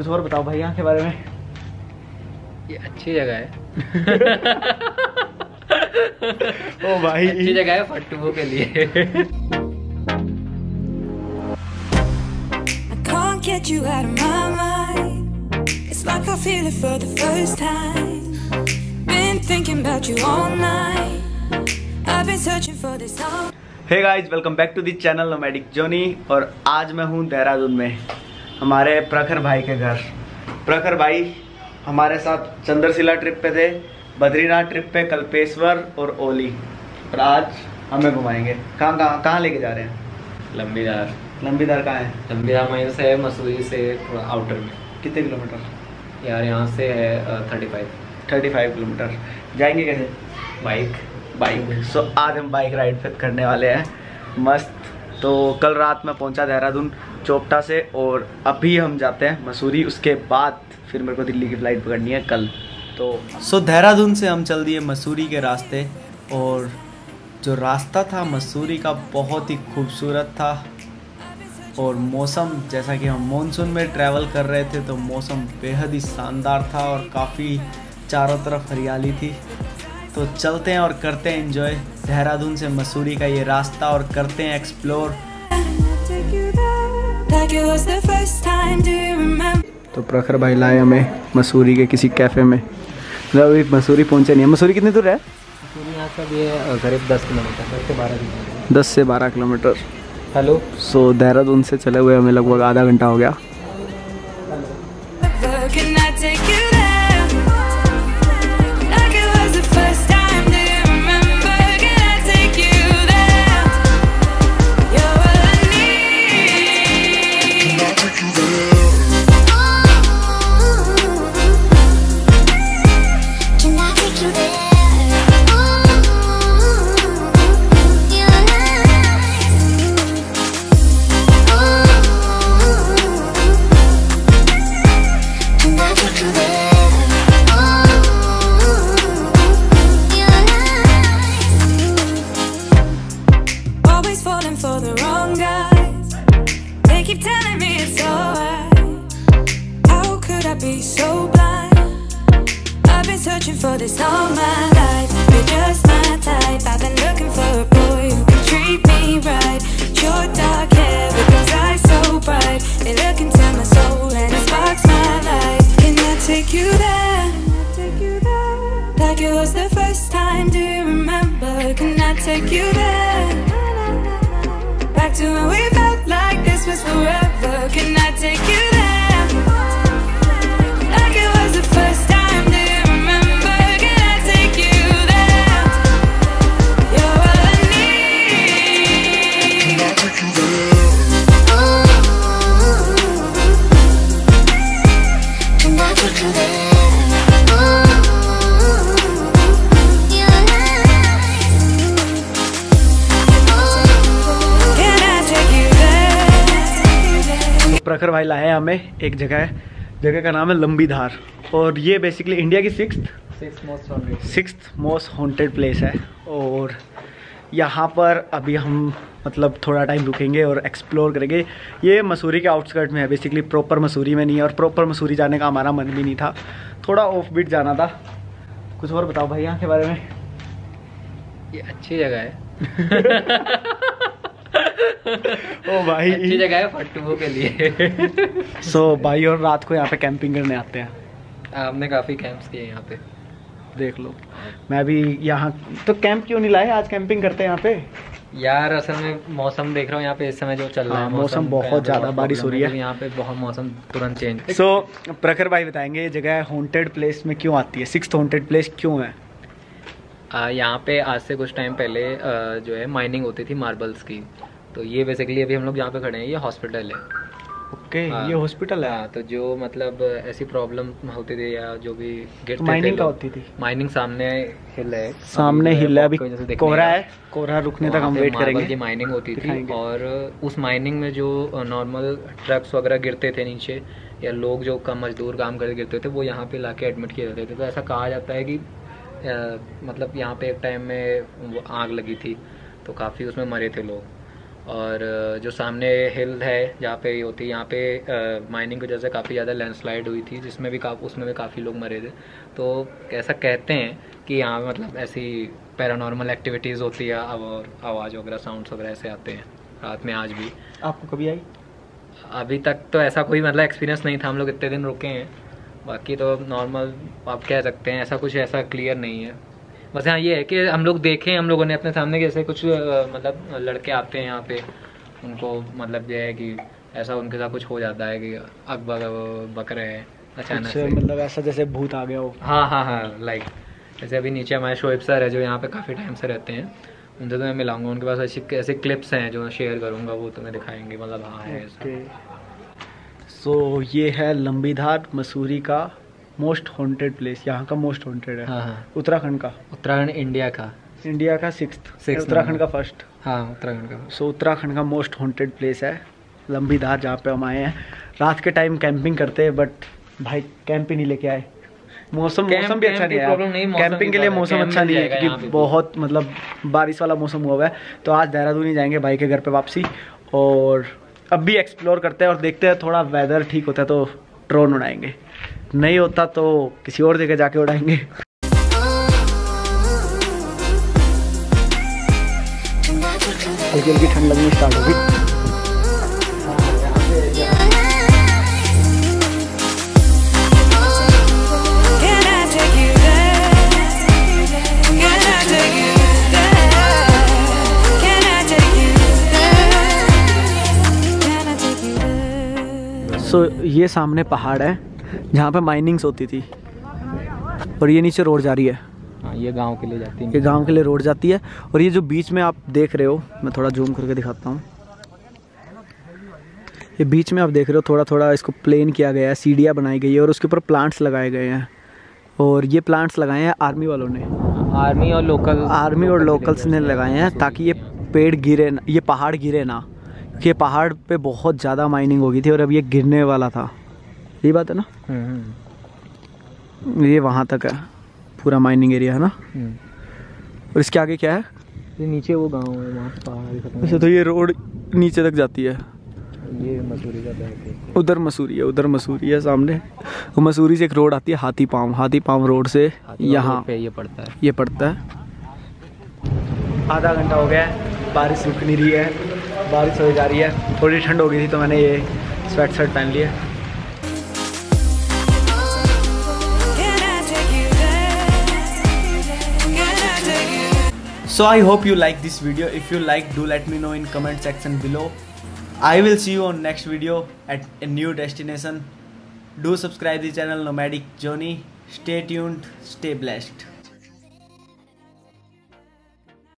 कुछ और बताओ भाई यहाँ के बारे में। ये अच्छी जगह है। ओ भाई अच्छी जगह है फटुओं के लिए। Hey guys welcome back to the channel nomadic जोनी। और आज मैं हूँ देहरादून में हमारे प्रखर भाई के घर। प्रखर भाई हमारे साथ चंद्रशिला ट्रिप पे थे, बद्रीनाथ ट्रिप पे, कल्पेश्वर और ओली। और आज हमें घुमाएंगे। कहाँ लेके जा रहे हैं? लंबीधार। लंबीधार कहाँ है? लंबीधार वहीं से है, मसूरी से थोड़ा आउटर में। कितने किलोमीटर? यार यहाँ से है 35 किलोमीटर। जाएंगे कैसे? बाइक। सो आज हम बाइक राइड पे करने वाले हैं मस्त। तो कल रात मैं पहुंचा देहरादून चोपटा से और अभी हम जाते हैं मसूरी। उसके बाद फिर मेरे को दिल्ली की फ़्लाइट पकड़नी है कल। तो सो देहरादून से हम चल दिए मसूरी के रास्ते। और जो रास्ता था मसूरी का बहुत ही खूबसूरत था। और मौसम, जैसा कि हम मॉनसून में ट्रैवल कर रहे थे तो मौसम बेहद ही शानदार था और काफ़ी चारों तरफ हरियाली थी। तो चलते हैं और करते हैं एंजॉय देहरादून से मसूरी का ये रास्ता। और करते हैं एक्सप्लोर। तो प्रखर भाई लाए हमें मसूरी के किसी कैफ़े में। मतलब अभी मसूरी पहुंचे नहीं है। मसूरी कितनी दूर है? मसूरी यहाँ से ये करीब 10 से 12 किलोमीटर। 10 से 12 किलोमीटर। हेलो। सो देहरादून से चले हुए हमें लगभग आधा घंटा हो गया। प्रखर भाई लाए हमें एक जगह का नाम है लंबीधार। और ये बेसिकली इंडिया की 6th मोस्ट हॉन्टेड प्लेस है। और यहाँ पर अभी हम मतलब थोड़ा टाइम रुकेंगे और एक्सप्लोर करेंगे। ये मसूरी के आउटस्कर्ट में है, बेसिकली प्रॉपर मसूरी में नहीं है। और प्रॉपर मसूरी जाने का हमारा मन भी नहीं था, थोड़ा ऑफ बीट जाना था। कुछ और बताओ भाई यहाँ के बारे में। ये अच्छी जगह है। ओ भाई अच्छी जगह है फटुओं के लिए। सो भाई और रात को यहाँ पे कैंपिंग करने आते हैं। हमने काफ़ी कैंप्स किए यहाँ पे, देख लो। मैं भी यहाँ तो कैंप क्यों नहीं लाए, आज कैंपिंग करते हैं यहाँ पे। यार असल में मौसम देख रहा हूँ यहाँ पे इस समय जो चल रहा है। मौसम बहुत ज़्यादा बारिश हो रही है यहाँ पे, बहुत मौसम तुरंत चेंज। सो प्रखर भाई बताएंगे ये जगह हॉन्टेड प्लेस में क्यों आती है, 6th हॉन्टेड प्लेस क्यों है। यहाँ पे आज से कुछ टाइम पहले जो है माइनिंग होती थी मार्बल्स की। तो ये बेसिकली अभी हम लोग यहाँ पे खड़े हैं, ये हॉस्पिटल है। ओके, ये हॉस्पिटल है। तो जो मतलब ऐसी प्रॉब्लम होती थी या जो भी गिरते माइनिंग का होती थी। माइनिंग सामने हिल है अभी कोहरा रुकने तक हम वेट करेंगे। ये माइनिंग होती थी और उस माइनिंग में जो नॉर्मल ट्रक्स वगैरह गिरते थे नीचे या लोग जो कम मजदूर काम करके गिरते थे वो यहाँ पे लाके एडमिट किए जाते थे। तो ऐसा कहा जाता है कि मतलब यहाँ पे एक टाइम में आग लगी थी तो काफ़ी उसमें मरे थे लोग। और जो सामने हिल है जहाँ पे ये होती है, यहाँ पे माइनिंग की वजह से काफ़ी ज़्यादा लैंडस्लाइड हुई थी जिसमें भी उसमें भी काफ़ी लोग मरे थे। तो ऐसा कहते हैं कि यहाँ मतलब ऐसी पैरानॉर्मल एक्टिविटीज़ होती है और आवाज़ वगैरह साउंड्स वगैरह ऐसे आते हैं रात में। आज भी आपको कभी आई? अभी तक तो ऐसा कोई मतलब एक्सपीरियंस नहीं था, हम लोग इतने दिन रुके हैं। बाकी तो नॉर्मल आप कह सकते हैं, ऐसा कुछ ऐसा क्लियर नहीं है। बस हाँ ये है कि हम लोग देखें, हम लोगों ने अपने सामने जैसे कुछ मतलब लड़के आते हैं यहाँ पे, उनको मतलब ये है कि ऐसा उनके साथ कुछ हो जाता है कि अग बक रहे हैं अचानक से, मतलब ऐसा जैसे भूत आ गया हो। हाँ लाइक जैसे अभी नीचे हमारे शोएब सर है जो यहाँ पे काफ़ी टाइम से रहते हैं, उनसे तो मैं मिलाऊंगा, उनके पास ऐसी ऐसे क्लिप्स हैं जो मैं शेयर करूँगा, वो तुम्हें दिखाएंगे मतलब हाँ है ऐसा। सो ये है लंबीधार, मसूरी का मोस्ट हॉन्टेड प्लेस, यहाँ का मोस्ट हॉन्टेड है। हाँ। उत्तराखंड इंडिया का सिक्स्थ, उत्तराखंड का फर्स्ट। हाँ उत्तराखंड का। सो उत्तराखंड का मोस्ट हॉन्टेड प्लेस है लंबीधार, जहाँ पे हम आए हैं। रात के टाइम कैंपिंग करते हैं बट भाई कैंप ही नहीं लेके आए। मौसम भी अच्छा नहीं है कैंपिंग के लिए, मौसम अच्छा नहीं है क्योंकि बहुत मतलब बारिश वाला मौसम हुआ है। तो आज देहरादून ही जाएंगे भाई के घर पे वापसी, और अब भी एक्सप्लोर करते हैं और देखते हैं, थोड़ा वेदर ठीक होता है तो ड्रोन उड़ाएंगे, नहीं होता तो किसी और जगह जाके उड़ाएंगे। हल्की ठंड लगनी स्टार्ट होगी। सो ये सामने पहाड़ है जहाँ पे माइनिंग्स होती थी, और ये नीचे रोड जा रही है। हाँ ये गांव के लिए जाती है, ये गांव के लिए रोड जाती है। और ये जो बीच में आप देख रहे हो, मैं थोड़ा जूम करके दिखाता हूँ, ये बीच में आप देख रहे हो थोड़ा थोड़ा इसको प्लेन किया गया है, सीढ़ियाँ बनाई गई है और उसके ऊपर प्लांट्स लगाए गए हैं। और ये प्लांट्स लगाए हैं आर्मी वालों ने, आर्मी और लोकल्स ने लगाए हैं ताकि ये पेड़ गिरे ना, ये पहाड़ गिरे ना, क्योंकि ये पहाड़ पर बहुत ज़्यादा माइनिंग हो गई थी और अब ये गिरने वाला था। ये बात है ना, ये वहाँ तक है पूरा माइनिंग एरिया है ना। और इसके आगे क्या है? ये नीचे वो गांव है वहाँ पहाड़। अच्छा तो ये रोड नीचे तक जाती है, ये मसूरी का है। उधर मसूरी है सामने, तो मसूरी से एक रोड आती है हाथीपाँव रोड से यहाँ पे ये पड़ता है। आधा घंटा हो गया है, बारिश रुक नहीं रही है, बारिश हो जा रही है। थोड़ी ठंड हो गई थी तो मैंने ये स्वेट शर्ट पहन लिया। So I hope you like this video. If you like, do let me know in comment section below. I will see you on next video at a new destination. Do subscribe the channel Nomadic Jony. Stay tuned, stay blessed.